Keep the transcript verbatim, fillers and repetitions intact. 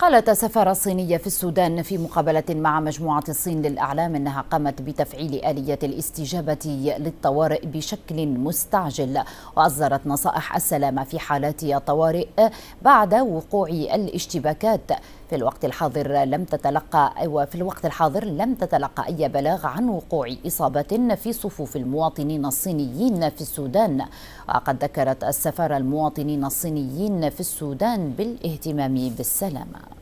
قالت السفارة الصينية في السودان في مقابلة مع مجموعة الصين للأعلام أنها قامت بتفعيل آلية الاستجابة للطوارئ بشكل مستعجل، وأصدرت نصائح السلامة في حالات الطوارئ بعد وقوع الاشتباكات. في الوقت الحاضر لم تتلقى وفي الوقت الحاضر لم تتلقى أي بلاغ عن وقوع إصابة في صفوف المواطنين الصينيين في السودان. وقد ذكرت السفارة المواطنين الصينيين في السودان بالاهتمام بالسلامة.